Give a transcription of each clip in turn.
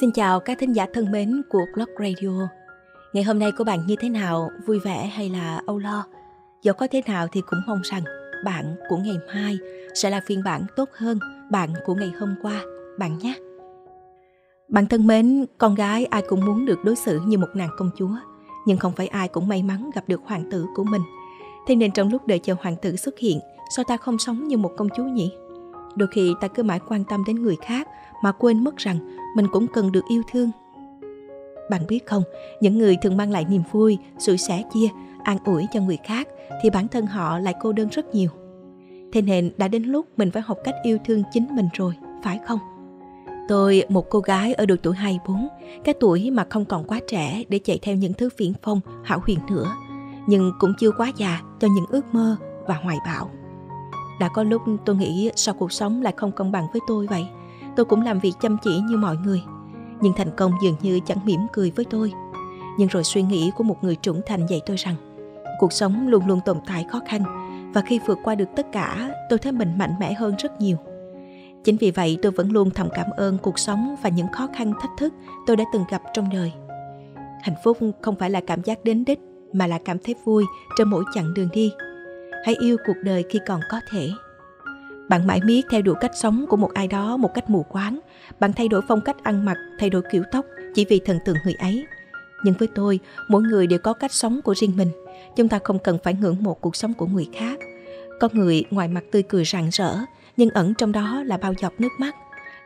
Xin chào các thính giả thân mến của Blog Radio. Ngày hôm nay của bạn như thế nào, vui vẻ hay là âu lo? Dẫu có thế nào thì cũng mong rằng bạn của ngày mai sẽ là phiên bản tốt hơn bạn của ngày hôm qua, bạn nhé. Bạn thân mến, con gái ai cũng muốn được đối xử như một nàng công chúa, nhưng không phải ai cũng may mắn gặp được hoàng tử của mình. Thế nên trong lúc đợi chờ hoàng tử xuất hiện, sao ta không sống như một công chúa nhỉ? Đôi khi ta cứ mãi quan tâm đến người khác mà quên mất rằng mình cũng cần được yêu thương. Bạn biết không, những người thường mang lại niềm vui, sự sẻ chia, an ủi cho người khác thì bản thân họ lại cô đơn rất nhiều. Thế nên đã đến lúc mình phải học cách yêu thương chính mình rồi, phải không? Tôi, một cô gái ở độ tuổi 24, cái tuổi mà không còn quá trẻ để chạy theo những thứ viển vông, hão huyền nữa, nhưng cũng chưa quá già cho những ước mơ và hoài bão. Đã có lúc tôi nghĩ sao cuộc sống lại không công bằng với tôi vậy. Tôi cũng làm việc chăm chỉ như mọi người, nhưng thành công dường như chẳng mỉm cười với tôi. Nhưng rồi suy nghĩ của một người trưởng thành dạy tôi rằng cuộc sống luôn luôn tồn tại khó khăn, và khi vượt qua được tất cả, tôi thấy mình mạnh mẽ hơn rất nhiều. Chính vì vậy tôi vẫn luôn thầm cảm ơn cuộc sống và những khó khăn thách thức tôi đã từng gặp trong đời. Hạnh phúc không phải là cảm giác đến đích, mà là cảm thấy vui trên mỗi chặng đường đi. Hãy yêu cuộc đời khi còn có thể. Bạn mãi miết theo đuổi cách sống của một ai đó một cách mù quáng. Bạn thay đổi phong cách ăn mặc, thay đổi kiểu tóc chỉ vì thần tượng người ấy. Nhưng với tôi, mỗi người đều có cách sống của riêng mình. Chúng ta không cần phải ngưỡng mộ cuộc sống của người khác. Có người ngoài mặt tươi cười rạng rỡ, nhưng ẩn trong đó là bao giọt nước mắt.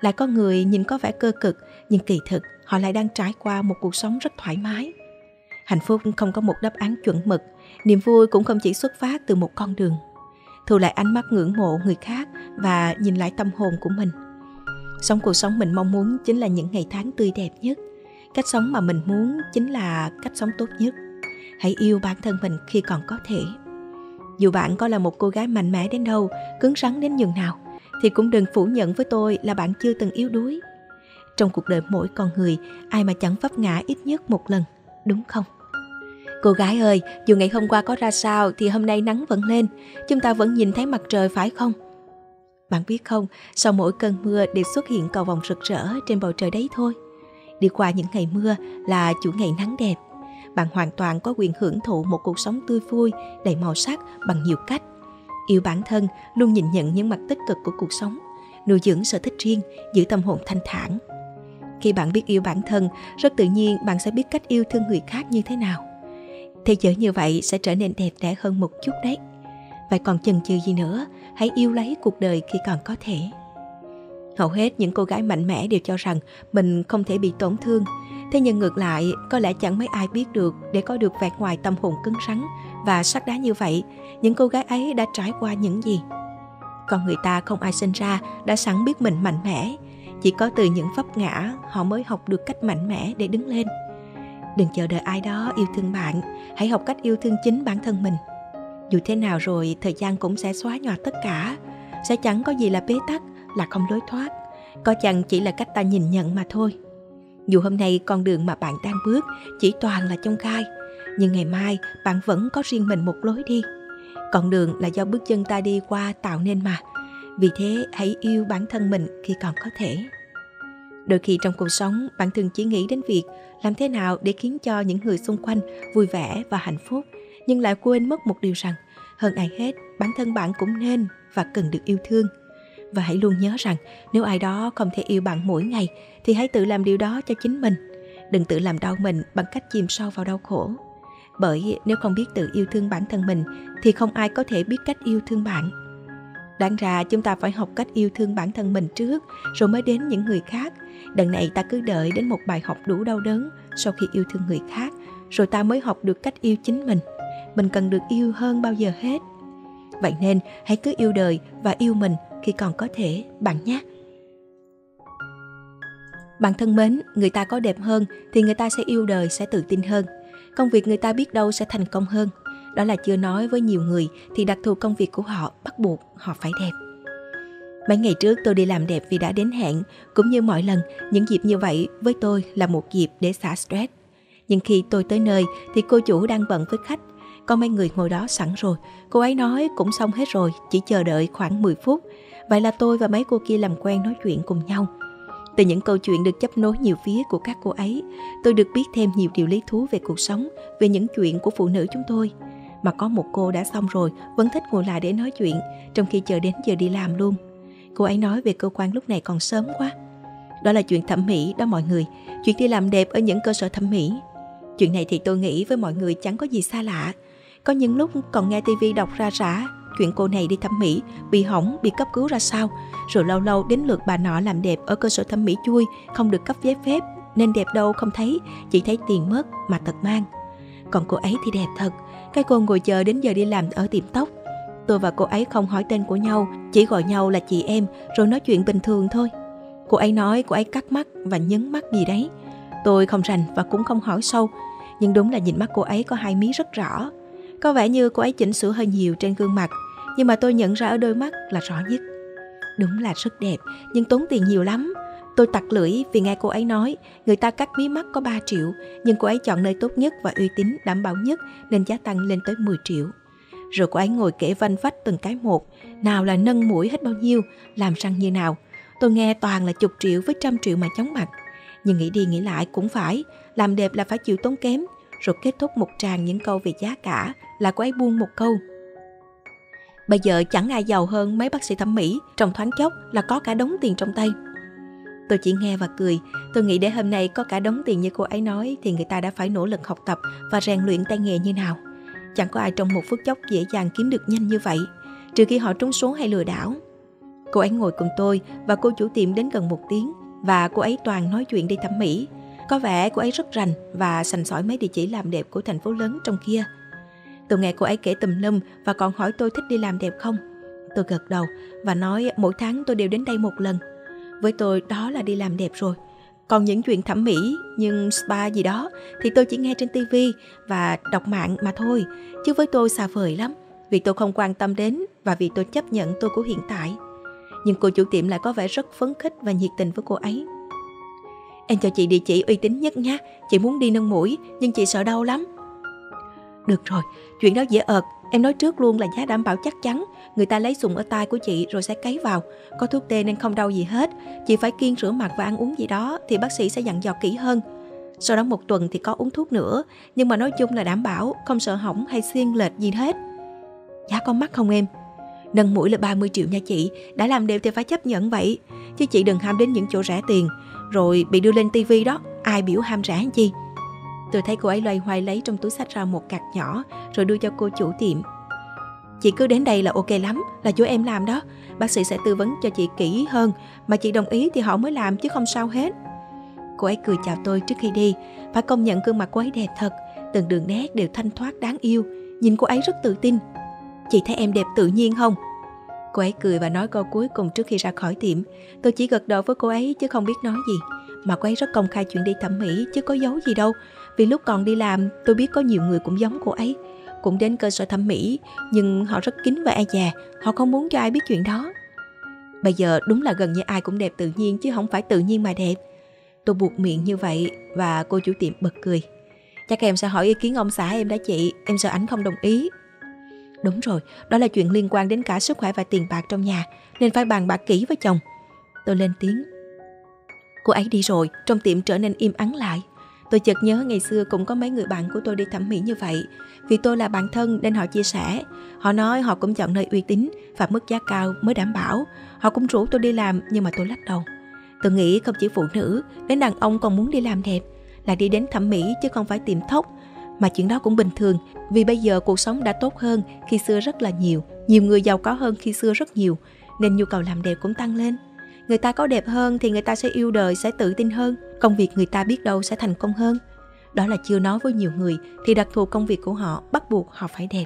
Lại có người nhìn có vẻ cơ cực, nhưng kỳ thực họ lại đang trải qua một cuộc sống rất thoải mái. Hạnh phúc không có một đáp án chuẩn mực. Niềm vui cũng không chỉ xuất phát từ một con đường. Thu lại ánh mắt ngưỡng mộ người khác và nhìn lại tâm hồn của mình. Sống cuộc sống mình mong muốn chính là những ngày tháng tươi đẹp nhất. Cách sống mà mình muốn chính là cách sống tốt nhất. Hãy yêu bản thân mình khi còn có thể. Dù bạn có là một cô gái mạnh mẽ đến đâu, cứng rắn đến nhường nào, thì cũng đừng phủ nhận với tôi là bạn chưa từng yếu đuối. Trong cuộc đời mỗi con người, ai mà chẳng vấp ngã ít nhất một lần, đúng không? Cô gái ơi, dù ngày hôm qua có ra sao thì hôm nay nắng vẫn lên, chúng ta vẫn nhìn thấy mặt trời phải không? Bạn biết không, sau mỗi cơn mưa đều xuất hiện cầu vồng rực rỡ trên bầu trời đấy thôi. Đi qua những ngày mưa là chuỗi ngày nắng đẹp. Bạn hoàn toàn có quyền hưởng thụ một cuộc sống tươi vui, đầy màu sắc bằng nhiều cách. Yêu bản thân, luôn nhìn nhận những mặt tích cực của cuộc sống, nuôi dưỡng sở thích riêng, giữ tâm hồn thanh thản. Khi bạn biết yêu bản thân, rất tự nhiên bạn sẽ biết cách yêu thương người khác như thế nào. Thế giới như vậy sẽ trở nên đẹp đẽ hơn một chút đấy. Vậy còn chần chừ gì nữa, hãy yêu lấy cuộc đời khi còn có thể. Hầu hết những cô gái mạnh mẽ đều cho rằng mình không thể bị tổn thương. Thế nhưng ngược lại, có lẽ chẳng mấy ai biết được để có được vẻ ngoài tâm hồn cứng rắn và sắt đá như vậy, những cô gái ấy đã trải qua những gì. Còn người ta không ai sinh ra đã sẵn biết mình mạnh mẽ. Chỉ có từ những vấp ngã họ mới học được cách mạnh mẽ để đứng lên. Đừng chờ đợi ai đó yêu thương bạn, hãy học cách yêu thương chính bản thân mình. Dù thế nào rồi, thời gian cũng sẽ xóa nhòa tất cả. Sẽ chẳng có gì là bế tắc, là không lối thoát. Có chẳng chỉ là cách ta nhìn nhận mà thôi. Dù hôm nay con đường mà bạn đang bước chỉ toàn là chông gai, nhưng ngày mai bạn vẫn có riêng mình một lối đi. Con đường là do bước chân ta đi qua tạo nên mà. Vì thế hãy yêu bản thân mình khi còn có thể. Đôi khi trong cuộc sống, bạn thường chỉ nghĩ đến việc làm thế nào để khiến cho những người xung quanh vui vẻ và hạnh phúc, nhưng lại quên mất một điều rằng, hơn ai hết, bản thân bạn cũng nên và cần được yêu thương. Và hãy luôn nhớ rằng, nếu ai đó không thể yêu bạn mỗi ngày, thì hãy tự làm điều đó cho chính mình. Đừng tự làm đau mình bằng cách chìm sâu vào đau khổ. Bởi nếu không biết tự yêu thương bản thân mình, thì không ai có thể biết cách yêu thương bạn. Đáng ra chúng ta phải học cách yêu thương bản thân mình trước, rồi mới đến những người khác. Đằng này ta cứ đợi đến một bài học đủ đau đớn sau khi yêu thương người khác, rồi ta mới học được cách yêu chính mình. Mình cần được yêu hơn bao giờ hết. Vậy nên hãy cứ yêu đời và yêu mình khi còn có thể, bạn nhé. Bạn thân mến, người ta có đẹp hơn thì người ta sẽ yêu đời, sẽ tự tin hơn. Công việc người ta biết đâu sẽ thành công hơn. Đó là chưa nói với nhiều người thì đặc thù công việc của họ bắt buộc họ phải đẹp. Mấy ngày trước tôi đi làm đẹp vì đã đến hẹn. Cũng như mọi lần, những dịp như vậy với tôi là một dịp để xả stress. Nhưng khi tôi tới nơi thì cô chủ đang bận với khách. Có mấy người ngồi đó sẵn rồi. Cô ấy nói cũng xong hết rồi, chỉ chờ đợi khoảng 10 phút. Vậy là tôi và mấy cô kia làm quen nói chuyện cùng nhau. Từ những câu chuyện được chấp nối nhiều phía của các cô ấy, tôi được biết thêm nhiều điều lý thú về cuộc sống, về những chuyện của phụ nữ chúng tôi. Mà có một cô đã xong rồi vẫn thích ngồi lại để nói chuyện, trong khi chờ đến giờ đi làm luôn. Cô ấy nói về cơ quan lúc này còn sớm quá. Đó là chuyện thẩm mỹ đó mọi người, chuyện đi làm đẹp ở những cơ sở thẩm mỹ. Chuyện này thì tôi nghĩ với mọi người chẳng có gì xa lạ. Có những lúc còn nghe TV đọc ra rã chuyện cô này đi thẩm mỹ, bị hỏng, bị cấp cứu ra sao. Rồi lâu lâu đến lượt bà nọ làm đẹp ở cơ sở thẩm mỹ chui, không được cấp giấy phép, nên đẹp đâu không thấy, chỉ thấy tiền mất mà tật mang. Còn cô ấy thì đẹp thật, cái cô ngồi chờ đến giờ đi làm ở tiệm tóc. Tôi và cô ấy không hỏi tên của nhau, chỉ gọi nhau là chị em, rồi nói chuyện bình thường thôi. Cô ấy nói cô ấy cắt mắt và nhấn mắt gì đấy. Tôi không rành và cũng không hỏi sâu, nhưng đúng là nhìn mắt cô ấy có hai mí rất rõ. Có vẻ như cô ấy chỉnh sửa hơi nhiều trên gương mặt, nhưng mà tôi nhận ra ở đôi mắt là rõ nhất. Đúng là rất đẹp, nhưng tốn tiền nhiều lắm. Tôi tặc lưỡi vì nghe cô ấy nói người ta cắt mí mắt có 3 triệu, nhưng cô ấy chọn nơi tốt nhất và uy tín đảm bảo nhất nên giá tăng lên tới 10 triệu. Rồi cô ấy ngồi kể vanh vách từng cái một, nào là nâng mũi hết bao nhiêu, làm răng như nào. Tôi nghe toàn là chục triệu với trăm triệu mà chóng mặt. Nhưng nghĩ đi nghĩ lại cũng phải, làm đẹp là phải chịu tốn kém. Rồi kết thúc một tràng những câu về giá cả là cô ấy buông một câu: bây giờ chẳng ai giàu hơn mấy bác sĩ thẩm mỹ, trong thoáng chốc là có cả đống tiền trong tay. Tôi chỉ nghe và cười. Tôi nghĩ để hôm nay có cả đống tiền như cô ấy nói thì người ta đã phải nỗ lực học tập và rèn luyện tay nghề như nào. Chẳng có ai trong một phút chốc dễ dàng kiếm được nhanh như vậy, trừ khi họ trúng số hay lừa đảo. Cô ấy ngồi cùng tôi và cô chủ tiệm đến gần một tiếng, và cô ấy toàn nói chuyện đi thẩm mỹ. Có vẻ cô ấy rất rành và sành sỏi mấy địa chỉ làm đẹp của thành phố lớn trong kia. Tôi nghe cô ấy kể tùm lum và còn hỏi tôi thích đi làm đẹp không. Tôi gật đầu và nói mỗi tháng tôi đều đến đây một lần. Với tôi đó là đi làm đẹp rồi. Còn những chuyện thẩm mỹ nhưng spa gì đó thì tôi chỉ nghe trên TV và đọc mạng mà thôi. Chứ với tôi xa vời lắm, vì tôi không quan tâm đến và vì tôi chấp nhận tôi của hiện tại. Nhưng cô chủ tiệm lại có vẻ rất phấn khích và nhiệt tình với cô ấy. Em cho chị địa chỉ uy tín nhất nhé, chị muốn đi nâng mũi nhưng chị sợ đau lắm. Được rồi, chuyện đó dễ ợt, em nói trước luôn là giá đảm bảo chắc chắn. Người ta lấy sùng ở tai của chị rồi sẽ cấy vào. Có thuốc tê nên không đau gì hết. Chị phải kiêng rửa mặt và ăn uống gì đó thì bác sĩ sẽ dặn dò kỹ hơn. Sau đó một tuần thì có uống thuốc nữa. Nhưng mà nói chung là đảm bảo, không sợ hỏng hay xiên lệch gì hết. Giá có mắc không em? Nâng mũi là 30 triệu nha chị. Đã làm đều thì phải chấp nhận vậy, chứ chị đừng ham đến những chỗ rẻ tiền, rồi bị đưa lên tivi đó. Ai biểu ham rẻ chi. Tôi thấy cô ấy loay hoay lấy trong túi xách ra một cạc nhỏ rồi đưa cho cô chủ tiệm. Chị cứ đến đây là ok lắm, là chỗ em làm đó. Bác sĩ sẽ tư vấn cho chị kỹ hơn, mà chị đồng ý thì họ mới làm chứ không sao hết. Cô ấy cười chào tôi trước khi đi. Phải công nhận gương mặt cô ấy đẹp thật, từng đường nét đều thanh thoát đáng yêu. Nhìn cô ấy rất tự tin. Chị thấy em đẹp tự nhiên không? Cô ấy cười và nói câu cuối cùng trước khi ra khỏi tiệm. Tôi chỉ gật đầu với cô ấy chứ không biết nói gì. Mà cô ấy rất công khai chuyện đi thẩm mỹ chứ có giấu gì đâu. Vì lúc còn đi làm tôi biết có nhiều người cũng giống cô ấy, cũng đến cơ sở thẩm mỹ, nhưng họ rất kín và e dè. Họ không muốn cho ai biết chuyện đó. Bây giờ đúng là gần như ai cũng đẹp tự nhiên chứ không phải tự nhiên mà đẹp. Tôi buộc miệng như vậy và cô chủ tiệm bật cười. Chắc em sẽ hỏi ý kiến ông xã em đã chị, em sợ ảnh không đồng ý. Đúng rồi, đó là chuyện liên quan đến cả sức khỏe và tiền bạc trong nhà, nên phải bàn bạc kỹ với chồng. Tôi lên tiếng. Cô ấy đi rồi, trong tiệm trở nên im ắng lại. Tôi chợt nhớ ngày xưa cũng có mấy người bạn của tôi đi thẩm mỹ như vậy. Vì tôi là bạn thân nên họ chia sẻ. Họ nói họ cũng chọn nơi uy tín và mức giá cao mới đảm bảo. Họ cũng rủ tôi đi làm nhưng mà tôi lắc đầu. Tôi nghĩ không chỉ phụ nữ, đến đàn ông còn muốn đi làm đẹp là đi đến thẩm mỹ chứ không phải tiệm tóc. Mà chuyện đó cũng bình thường, vì bây giờ cuộc sống đã tốt hơn khi xưa rất là nhiều. Nhiều người giàu có hơn khi xưa rất nhiều, nên nhu cầu làm đẹp cũng tăng lên. Người ta có đẹp hơn thì người ta sẽ yêu đời, sẽ tự tin hơn. Công việc người ta biết đâu sẽ thành công hơn. Đó là chưa nói với nhiều người thì đặc thù công việc của họ bắt buộc họ phải đẹp.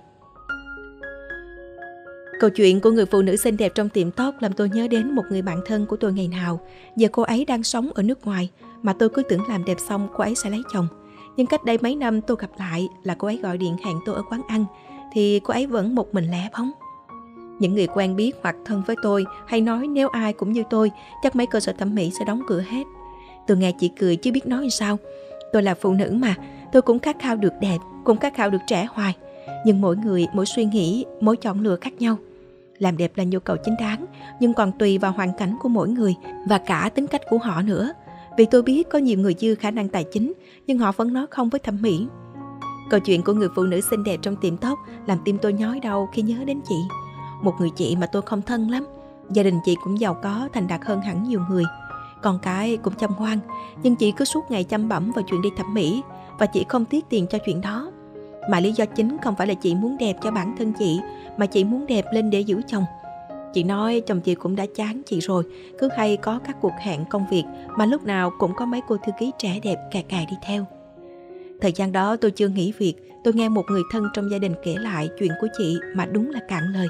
Câu chuyện của người phụ nữ xinh đẹp trong tiệm tóc làm tôi nhớ đến một người bạn thân của tôi ngày nào. Giờ cô ấy đang sống ở nước ngoài, mà tôi cứ tưởng làm đẹp xong cô ấy sẽ lấy chồng. Nhưng cách đây mấy năm tôi gặp lại là cô ấy gọi điện hẹn tôi ở quán ăn, thì cô ấy vẫn một mình lẻ bóng. Những người quen biết hoặc thân với tôi hay nói nếu ai cũng như tôi, chắc mấy cơ sở thẩm mỹ sẽ đóng cửa hết. Tôi nghe chị cười chứ biết nói sao. Tôi là phụ nữ mà, tôi cũng khát khao được đẹp, cũng khát khao được trẻ hoài. Nhưng mỗi người, mỗi suy nghĩ, mỗi chọn lựa khác nhau. Làm đẹp là nhu cầu chính đáng, nhưng còn tùy vào hoàn cảnh của mỗi người và cả tính cách của họ nữa. Vì tôi biết có nhiều người dư khả năng tài chính, nhưng họ vẫn nói không với thẩm mỹ. Câu chuyện của người phụ nữ xinh đẹp trong tiệm tóc làm tim tôi nhói đau khi nhớ đến chị. Một người chị mà tôi không thân lắm. Gia đình chị cũng giàu có, thành đạt hơn hẳn nhiều người. Con cái cũng chăm ngoan, nhưng chị cứ suốt ngày chăm bẩm vào chuyện đi thẩm mỹ, và chị không tiếc tiền cho chuyện đó. Mà lý do chính không phải là chị muốn đẹp cho bản thân chị, mà chị muốn đẹp lên để giữ chồng. Chị nói chồng chị cũng đã chán chị rồi, cứ hay có các cuộc hẹn công việc mà lúc nào cũng có mấy cô thư ký trẻ đẹp cà cà đi theo. Thời gian đó tôi chưa nghỉ việc, tôi nghe một người thân trong gia đình kể lại chuyện của chị mà đúng là cạn lời.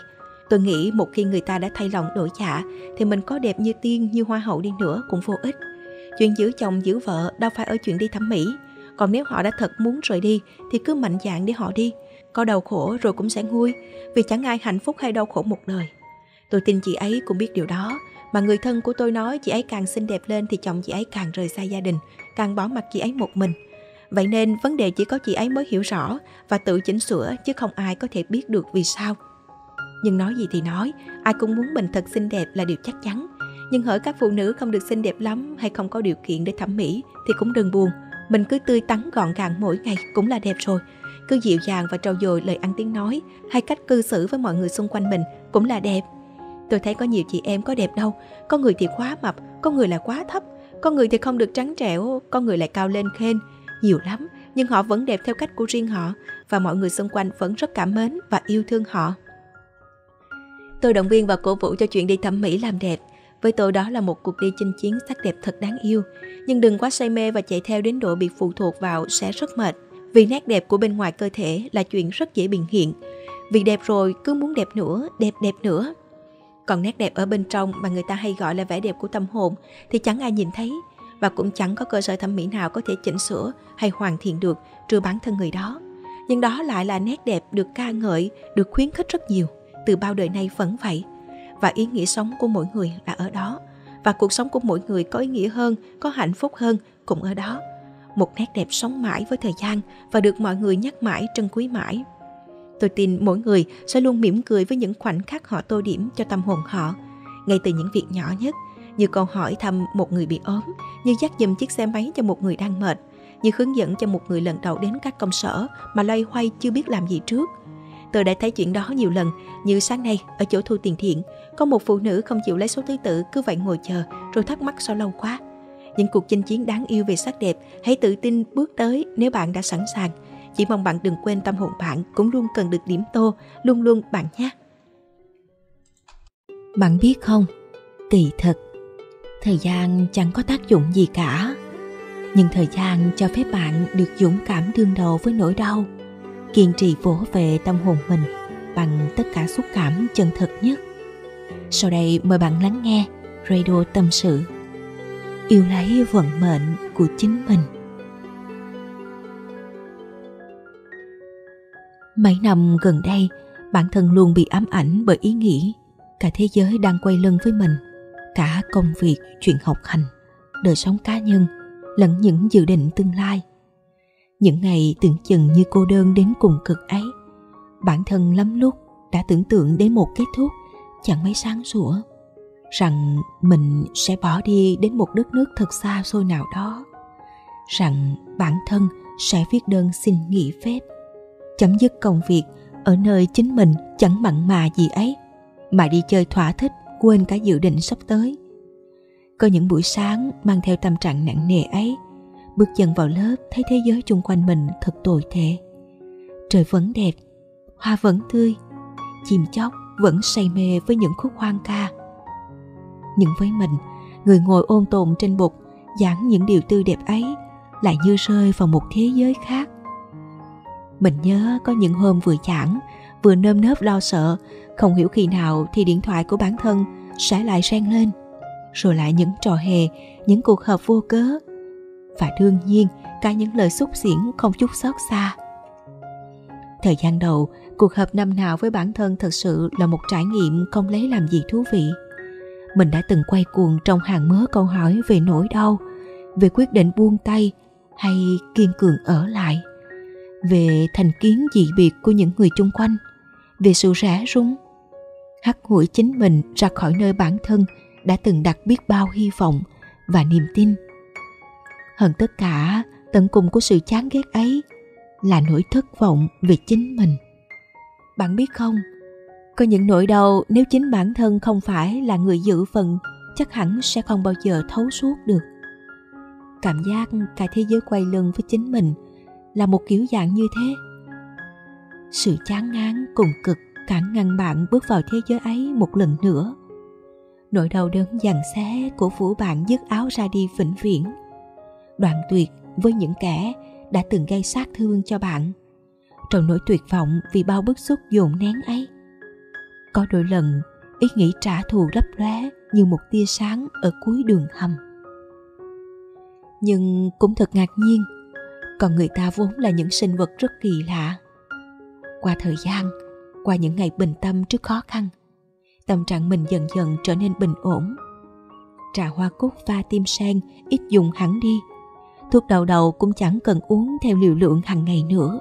Tôi nghĩ một khi người ta đã thay lòng đổi dạ thì mình có đẹp như tiên, như hoa hậu đi nữa cũng vô ích. Chuyện giữ chồng, giữ vợ đâu phải ở chuyện đi thẩm mỹ. Còn nếu họ đã thật muốn rời đi thì cứ mạnh dạn để họ đi. Có đau khổ rồi cũng sẽ nguôi, vì chẳng ai hạnh phúc hay đau khổ một đời. Tôi tin chị ấy cũng biết điều đó. Mà người thân của tôi nói chị ấy càng xinh đẹp lên thì chồng chị ấy càng rời xa gia đình, càng bỏ mặc chị ấy một mình. Vậy nên vấn đề chỉ có chị ấy mới hiểu rõ và tự chỉnh sửa, chứ không ai có thể biết được vì sao. Nhưng nói gì thì nói, ai cũng muốn mình thật xinh đẹp là điều chắc chắn. Nhưng hỡi các phụ nữ không được xinh đẹp lắm hay không có điều kiện để thẩm mỹ thì cũng đừng buồn. Mình cứ tươi tắn gọn gàng mỗi ngày cũng là đẹp rồi. Cứ dịu dàng và trau dồi lời ăn tiếng nói hay cách cư xử với mọi người xung quanh mình cũng là đẹp. Tôi thấy có nhiều chị em có đẹp đâu. Có người thì quá mập, có người là quá thấp, có người thì không được trắng trẻo, có người lại cao lên khên. Nhiều lắm, nhưng họ vẫn đẹp theo cách của riêng họ, và mọi người xung quanh vẫn rất cảm mến và yêu thương họ. Tôi động viên và cổ vũ cho chuyện đi thẩm mỹ làm đẹp. Với tôi đó là một cuộc đi chinh chiến sắc đẹp thật đáng yêu. Nhưng đừng quá say mê và chạy theo đến độ bị phụ thuộc vào sẽ rất mệt. Vì nét đẹp của bên ngoài cơ thể là chuyện rất dễ biện hiện. Vì đẹp rồi cứ muốn đẹp nữa, đẹp nữa. Còn nét đẹp ở bên trong mà người ta hay gọi là vẻ đẹp của tâm hồn thì chẳng ai nhìn thấy. Và cũng chẳng có cơ sở thẩm mỹ nào có thể chỉnh sửa hay hoàn thiện được trừ bản thân người đó. Nhưng đó lại là nét đẹp được ca ngợi, được khuyến khích rất nhiều. Từ bao đời nay vẫn vậy. Và ý nghĩa sống của mỗi người là ở đó. Và cuộc sống của mỗi người có ý nghĩa hơn, có hạnh phúc hơn cũng ở đó. Một nét đẹp sống mãi với thời gian và được mọi người nhắc mãi, trân quý mãi. Tôi tin mỗi người sẽ luôn mỉm cười với những khoảnh khắc họ tô điểm cho tâm hồn họ. Ngay từ những việc nhỏ nhất, như câu hỏi thăm một người bị ốm, như dắt giùm chiếc xe máy cho một người đang mệt, như hướng dẫn cho một người lần đầu đến các công sở mà loay hoay chưa biết làm gì trước. Tôi đã thấy chuyện đó nhiều lần, như sáng nay ở chỗ thu tiền điện, có một phụ nữ không chịu lấy số thứ tự, cứ vậy ngồi chờ rồi thắc mắc sao lâu quá. Những cuộc chinh chiến đáng yêu về sắc đẹp, hãy tự tin bước tới nếu bạn đã sẵn sàng. Chỉ mong bạn đừng quên tâm hồn bạn cũng luôn cần được điểm tô, luôn luôn bạn nhé. Bạn biết không, kỳ thật, thời gian chẳng có tác dụng gì cả. Nhưng thời gian cho phép bạn được dũng cảm đương đầu với nỗi đau, kiên trì vỗ về tâm hồn mình bằng tất cả xúc cảm chân thật nhất. Sau đây mời bạn lắng nghe Radio Tâm Sự. Yêu lấy vận mệnh của chính mình. Mấy năm gần đây, bản thân luôn bị ám ảnh bởi ý nghĩ cả thế giới đang quay lưng với mình. Cả công việc, chuyện học hành, đời sống cá nhân, lẫn những dự định tương lai. Những ngày tưởng chừng như cô đơn đến cùng cực ấy, bản thân lắm lúc đã tưởng tượng đến một kết thúc chẳng mấy sáng sủa, rằng mình sẽ bỏ đi đến một đất nước thật xa xôi nào đó, rằng bản thân sẽ viết đơn xin nghỉ phép, chấm dứt công việc ở nơi chính mình chẳng mặn mà gì ấy, mà đi chơi thỏa thích, quên cả dự định sắp tới. Có những buổi sáng mang theo tâm trạng nặng nề ấy, bước chân vào lớp thấy thế giới chung quanh mình thật tồi tệ. Trời vẫn đẹp, hoa vẫn tươi, chim chóc vẫn say mê với những khúc hoang ca. Nhưng với mình, người ngồi ôn tồn trên bục giảng những điều tươi đẹp ấy lại như rơi vào một thế giới khác. Mình nhớ có những hôm vừa giảng vừa nơm nớp lo sợ, không hiểu khi nào thì điện thoại của bản thân sẽ lại reng lên. Rồi lại những trò hề, những cuộc họp vô cớ, và đương nhiên cả những lời xúc xỉn không chút xót xa. Thời gian đầu, cuộc họp năm nào với bản thân thật sự là một trải nghiệm không lấy làm gì thú vị. Mình đã từng quay cuồng trong hàng mớ câu hỏi về nỗi đau, về quyết định buông tay hay kiên cường ở lại, về thành kiến dị biệt của những người chung quanh, về sự rã rung. hắt hủi chính mình ra khỏi nơi bản thân đã từng đặt biết bao hy vọng và niềm tin. Hơn tất cả, tận cùng của sự chán ghét ấy là nỗi thất vọng về chính mình. Bạn biết không, có những nỗi đau nếu chính bản thân không phải là người dự phần chắc hẳn sẽ không bao giờ thấu suốt được. Cảm giác cả thế giới quay lưng với chính mình là một kiểu dạng như thế. Sự chán ngán cùng cực cản ngăn bạn bước vào thế giới ấy một lần nữa. Nỗi đau đớn giằng xé cổ vũ bạn dứt áo ra đi vĩnh viễn, đoạn tuyệt với những kẻ đã từng gây sát thương cho bạn. Trong nỗi tuyệt vọng vì bao bức xúc dồn nén ấy, có đôi lần ý nghĩ trả thù lấp lóe như một tia sáng ở cuối đường hầm. Nhưng cũng thật ngạc nhiên, con người ta vốn là những sinh vật rất kỳ lạ. Qua thời gian, qua những ngày bình tâm trước khó khăn, tâm trạng mình dần dần trở nên bình ổn. Trà hoa cúc pha tim sen ít dùng hẳn đi, thuốc đầu đầu cũng chẳng cần uống theo liều lượng hàng ngày nữa.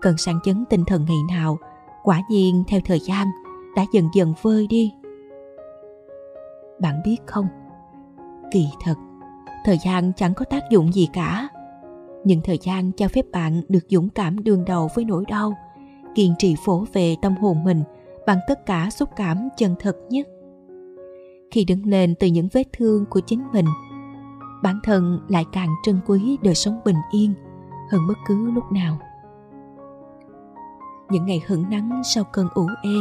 Cần sang chấn tinh thần ngày nào, quả nhiên theo thời gian đã dần dần vơi đi. Bạn biết không, kỳ thật, thời gian chẳng có tác dụng gì cả. Nhưng thời gian cho phép bạn được dũng cảm đương đầu với nỗi đau, kiên trì phổ về tâm hồn mình bằng tất cả xúc cảm chân thật nhất. Khi đứng lên từ những vết thương của chính mình, bản thân lại càng trân quý đời sống bình yên hơn bất cứ lúc nào. Những ngày hửng nắng sau cơn ủ ê,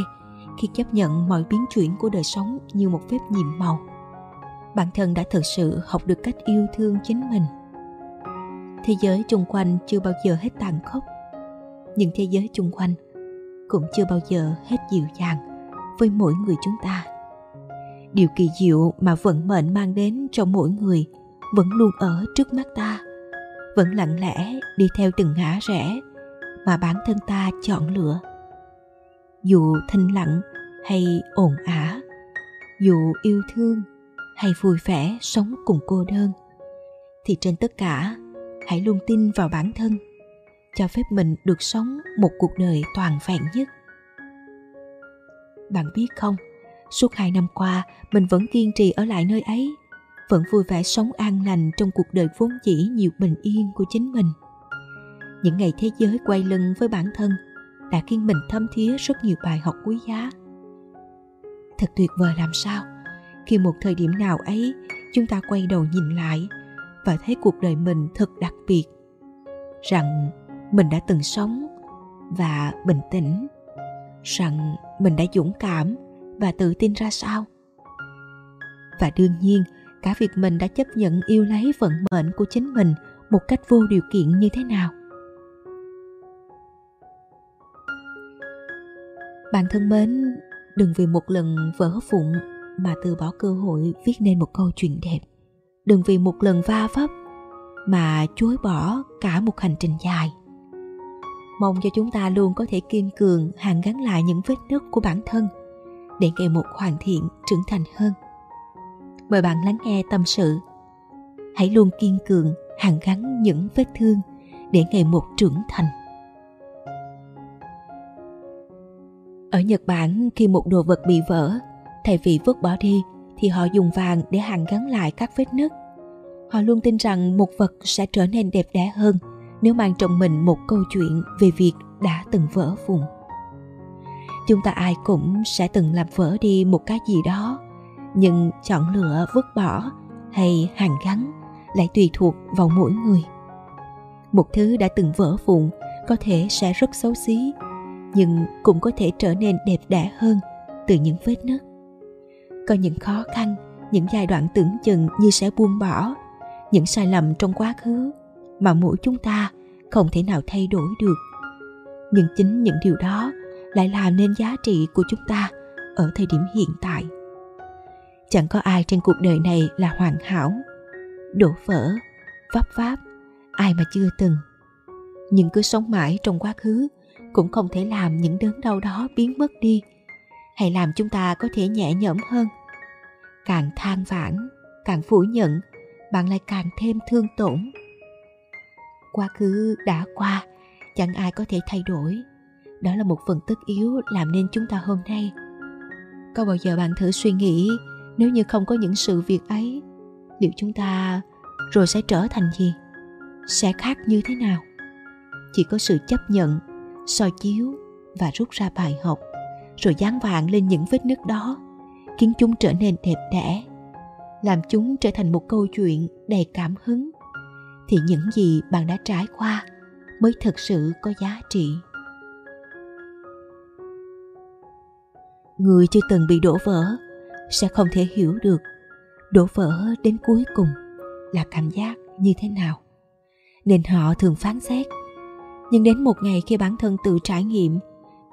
khi chấp nhận mọi biến chuyển của đời sống như một phép nhiệm màu, bản thân đã thật sự học được cách yêu thương chính mình. Thế giới chung quanh chưa bao giờ hết tàn khốc, nhưng thế giới chung quanh cũng chưa bao giờ hết dịu dàng với mỗi người chúng ta. Điều kỳ diệu mà vận mệnh mang đến cho mỗi người vẫn luôn ở trước mắt ta, vẫn lặng lẽ đi theo từng ngã rẽ mà bản thân ta chọn lựa. Dù thinh lặng hay ồn ả, dù yêu thương hay vui vẻ sống cùng cô đơn, thì trên tất cả hãy luôn tin vào bản thân, cho phép mình được sống một cuộc đời toàn vẹn nhất. Bạn biết không, suốt 2 năm qua mình vẫn kiên trì ở lại nơi ấy, vẫn vui vẻ sống an lành trong cuộc đời vốn dĩ nhiều bình yên của chính mình. Những ngày thế giới quay lưng với bản thân đã khiến mình thấm thía rất nhiều bài học quý giá. Thật tuyệt vời làm sao khi một thời điểm nào ấy chúng ta quay đầu nhìn lại và thấy cuộc đời mình thật đặc biệt, rằng mình đã từng sống và bình tĩnh, rằng mình đã dũng cảm và tự tin ra sao. Và đương nhiên, cả việc mình đã chấp nhận yêu lấy vận mệnh của chính mình một cách vô điều kiện như thế nào. Bạn thân mến, đừng vì một lần vỡ vụn mà từ bỏ cơ hội viết nên một câu chuyện đẹp. Đừng vì một lần va vấp mà chối bỏ cả một hành trình dài. Mong cho chúng ta luôn có thể kiên cường hàn gắn lại những vết nứt của bản thân để ngày một hoàn thiện, trưởng thành hơn. Mời bạn lắng nghe tâm sự. Hãy luôn kiên cường hàn gắn những vết thương để ngày một trưởng thành. Ở Nhật Bản, khi một đồ vật bị vỡ, thay vì vứt bỏ đi thì họ dùng vàng để hàn gắn lại các vết nứt. Họ luôn tin rằng một vật sẽ trở nên đẹp đẽ hơn nếu mang trong mình một câu chuyện về việc đã từng vỡ vụn. Chúng ta ai cũng sẽ từng làm vỡ đi một cái gì đó, nhưng chọn lựa vứt bỏ hay hàn gắn lại tùy thuộc vào mỗi người. Một thứ đã từng vỡ vụn có thể sẽ rất xấu xí, nhưng cũng có thể trở nên đẹp đẽ hơn từ những vết nứt. Có những khó khăn, những giai đoạn tưởng chừng như sẽ buông bỏ, những sai lầm trong quá khứ mà mỗi chúng ta không thể nào thay đổi được. Nhưng chính những điều đó lại làm nên giá trị của chúng ta ở thời điểm hiện tại. Chẳng có ai trên cuộc đời này là hoàn hảo, đổ vỡ, vấp váp, ai mà chưa từng. Nhưng cứ sống mãi trong quá khứ cũng không thể làm những đớn đau đó biến mất đi, hay làm chúng ta có thể nhẹ nhõm hơn. Càng than vãn, càng phủ nhận, bạn lại càng thêm thương tổn. Quá khứ đã qua, chẳng ai có thể thay đổi. Đó là một phần tất yếu làm nên chúng ta hôm nay. Có bao giờ bạn thử suy nghĩ, nếu như không có những sự việc ấy, liệu chúng ta rồi sẽ trở thành gì? Sẽ khác như thế nào? Chỉ có sự chấp nhận, soi chiếu và rút ra bài học, rồi dán vàng lên những vết nứt đó, khiến chúng trở nên đẹp đẽ, làm chúng trở thành một câu chuyện đầy cảm hứng, thì những gì bạn đã trải qua mới thực sự có giá trị. Người chưa từng bị đổ vỡ sẽ không thể hiểu được đổ vỡ đến cuối cùng là cảm giác như thế nào, nên họ thường phán xét. Nhưng đến một ngày khi bản thân tự trải nghiệm,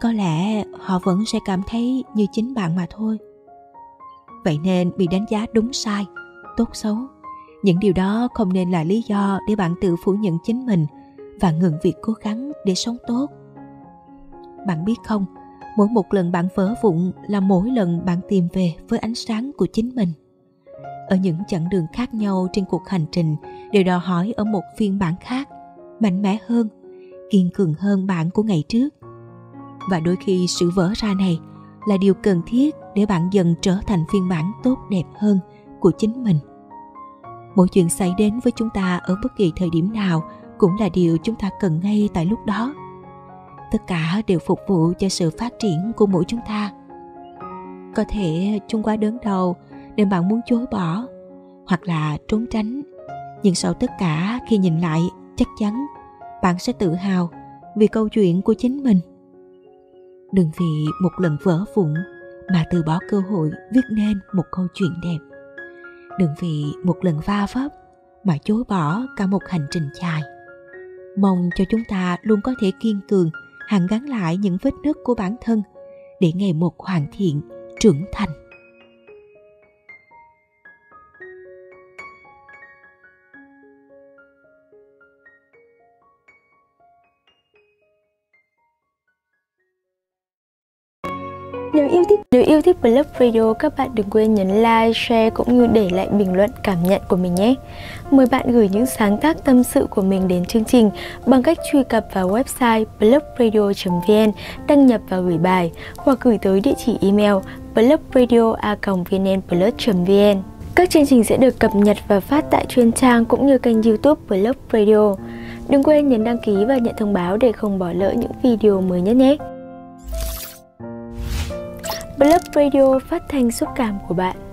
có lẽ họ vẫn sẽ cảm thấy như chính bạn mà thôi. Vậy nên bị đánh giá đúng sai, tốt xấu, những điều đó không nên là lý do để bạn tự phủ nhận chính mình và ngừng việc cố gắng để sống tốt. Bạn biết không, mỗi một lần bạn vỡ vụn là mỗi lần bạn tìm về với ánh sáng của chính mình. Ở những chặng đường khác nhau trên cuộc hành trình đều đòi hỏi ở một phiên bản khác, mạnh mẽ hơn, kiên cường hơn bạn của ngày trước. Và đôi khi sự vỡ ra này là điều cần thiết để bạn dần trở thành phiên bản tốt đẹp hơn của chính mình. Mỗi chuyện xảy đến với chúng ta ở bất kỳ thời điểm nào cũng là điều chúng ta cần ngay tại lúc đó. Tất cả đều phục vụ cho sự phát triển của mỗi chúng ta. Có thể chúng quá đớn đầu nên bạn muốn chối bỏ hoặc là trốn tránh. Nhưng sau tất cả, khi nhìn lại, chắc chắn bạn sẽ tự hào vì câu chuyện của chính mình. Đừng vì một lần vỡ vụn mà từ bỏ cơ hội viết nên một câu chuyện đẹp. Đừng vì một lần va vấp mà chối bỏ cả một hành trình dài. Mong cho chúng ta luôn có thể kiên cường hàn gắn lại những vết nứt của bản thân để ngày một hoàn thiện, trưởng thành. Nếu yêu thích Blog Radio, các bạn đừng quên nhấn like, share cũng như để lại bình luận cảm nhận của mình nhé. Mời bạn gửi những sáng tác tâm sự của mình đến chương trình bằng cách truy cập vào website blogradio.vn, đăng nhập và gửi bài, hoặc gửi tới địa chỉ email blogradio@vnplus.vn. Các chương trình sẽ được cập nhật và phát tại chuyên trang cũng như kênh YouTube Blog Radio. Đừng quên nhấn đăng ký và nhận thông báo để không bỏ lỡ những video mới nhất nhé. Blog Radio, phát thanh xúc cảm của bạn.